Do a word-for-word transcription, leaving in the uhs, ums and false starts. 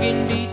can be